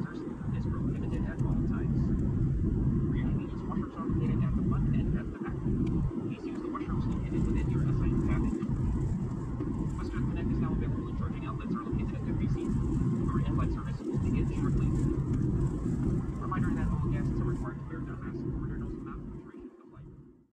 vaporizers is prohibited at all times. Removing each washroom located at the front and at the back. Please use the washrooms located within your assigned cabin. Western Connect is now available and charging outlets are located at every seat. Our inline service will begin shortly.